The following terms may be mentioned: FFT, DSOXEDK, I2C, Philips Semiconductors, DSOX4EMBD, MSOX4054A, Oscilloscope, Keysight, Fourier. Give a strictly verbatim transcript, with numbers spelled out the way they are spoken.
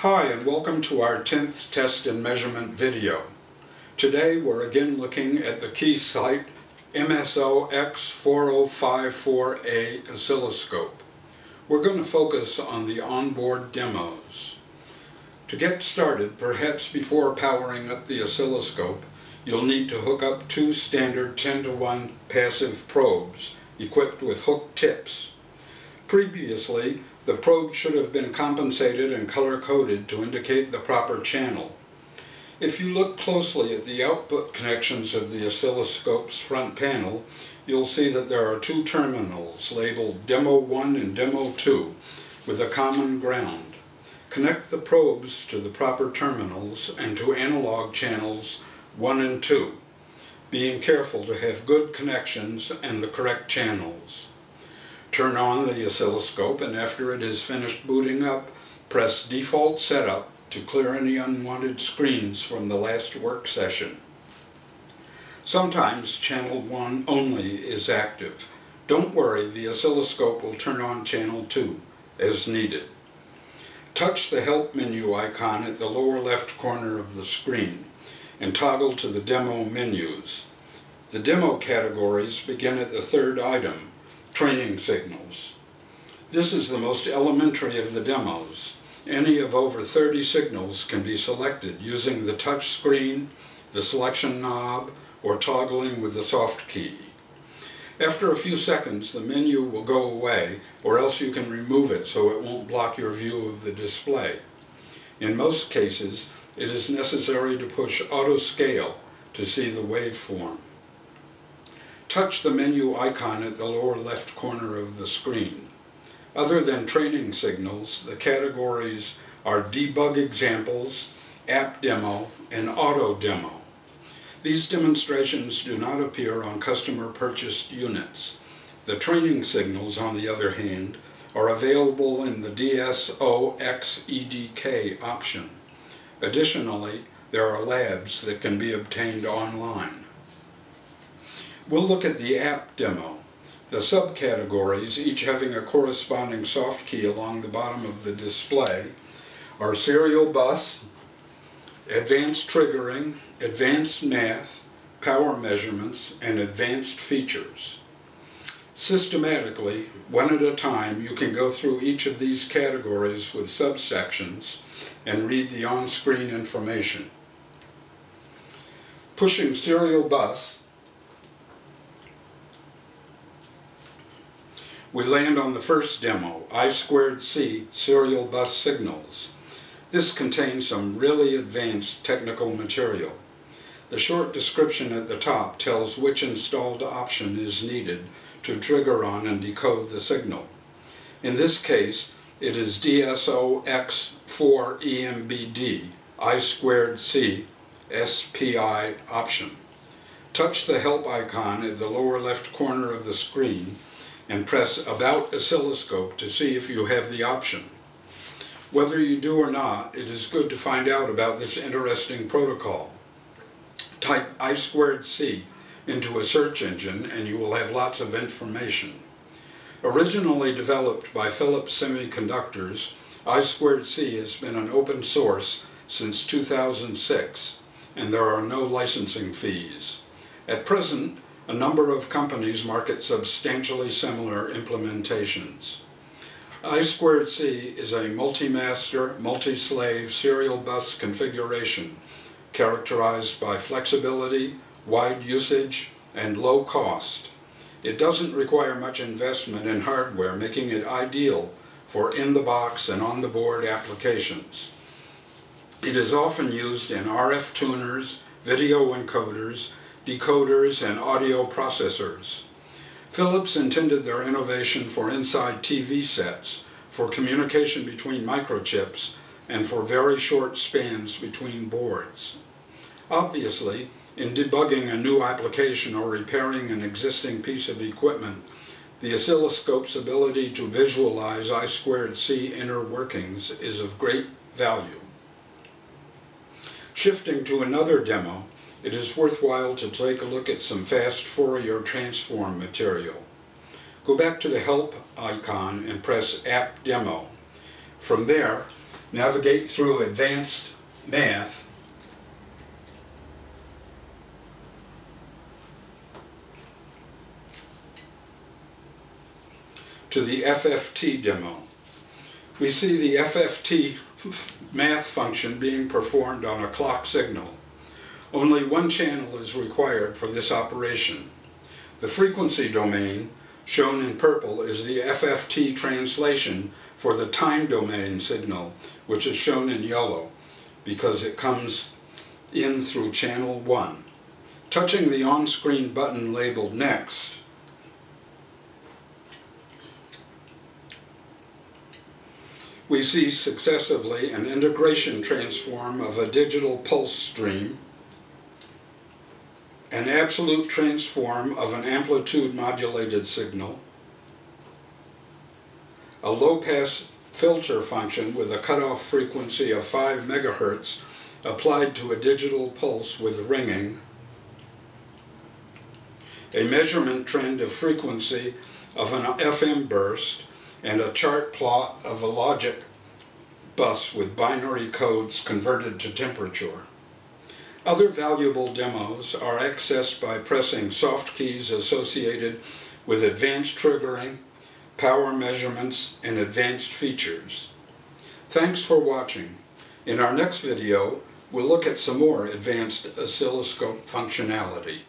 Hi, and welcome to our tenth test and measurement video. Today we're again looking at the Keysight M S O X four oh five four A oscilloscope. We're going to focus on the onboard demos. To get started, perhaps before powering up the oscilloscope, you'll need to hook up two standard ten to one passive probes equipped with hook tips. Previously, the probe should have been compensated and color-coded to indicate the proper channel. If you look closely at the output connections of the oscilloscope's front panel, you'll see that there are two terminals labeled Demo one and Demo two with a common ground. Connect the probes to the proper terminals and to analog channels one and two, being careful to have good connections and the correct channels. Turn on the oscilloscope, and after it is finished booting up, press Default Setup to clear any unwanted screens from the last work session. Sometimes channel one only is active. Don't worry, the oscilloscope will turn on channel two as needed. Touch the Help menu icon at the lower left corner of the screen and toggle to the demo menus. The demo categories begin at the third item, Training Signals. This is the most elementary of the demos. Any of over thirty signals can be selected using the touch screen, the selection knob, or toggling with the soft key. After a few seconds, the menu will go away, or else you can remove it so it won't block your view of the display. In most cases, it is necessary to push Auto Scale to see the waveform. Touch the menu icon at the lower left corner of the screen. Other than Training Signals, the categories are Debug Examples, App Demo, and Auto Demo. These demonstrations do not appear on customer-purchased units. The Training Signals, on the other hand, are available in the D S O X E D K option. Additionally, there are labs that can be obtained online. We'll look at the App Demo, the subcategories, each having a corresponding soft key along the bottom of the display, are Serial Bus, Advanced Triggering, Advanced Math, Power Measurements, and Advanced Features. Systematically, one at a time, you can go through each of these categories with subsections and read the on-screen information. Pushing Serial Bus, we land on the first demo, I two C Serial Bus Signals. This contains some really advanced technical material. The short description at the top tells which installed option is needed to trigger on and decode the signal. In this case, it is D S O X four E M B D I two C S P I option. Touch the Help icon at the lower left corner of the screen and press About Oscilloscope to see if you have the option. Whether you do or not, it is good to find out about this interesting protocol. Type I two C into a search engine and you will have lots of information. Originally developed by Philips Semiconductors, I two C has been an open source since two thousand six, and there are no licensing fees. At present, a number of companies market substantially similar implementations. I two C is a multi-master, multi-slave serial bus configuration characterized by flexibility, wide usage, and low cost. It doesn't require much investment in hardware, making it ideal for in-the-box and on-the-board applications. It is often used in R F tuners, video encoders, decoders, and audio processors. Philips intended their innovation for inside T V sets, for communication between microchips, and for very short spans between boards. Obviously, in debugging a new application or repairing an existing piece of equipment, the oscilloscope's ability to visualize I two C inner workings is of great value. Shifting to another demo, it is worthwhile to take a look at some fast Fourier transform material. Go back to the Help icon and press App Demo. From there, navigate through advanced math, to the F F T demo. We see the F F T math function being performed on a clock signal. Only one channel is required for this operation. The frequency domain, shown in purple, is the F F T translation for the time domain signal, which is shown in yellow, because it comes in through channel one. Touching the on-screen button labeled Next, we see successively an integration transform of a digital pulse stream, an absolute transform of an amplitude modulated signal, a low-pass filter function with a cutoff frequency of five megahertz applied to a digital pulse with ringing, a measurement trend of frequency of an F M burst, and a chart plot of a logic bus with binary codes converted to temperature. Other valuable demos are accessed by pressing soft keys associated with advanced triggering, power measurements, and advanced features. Thanks for watching. In our next video, we'll look at some more advanced oscilloscope functionality.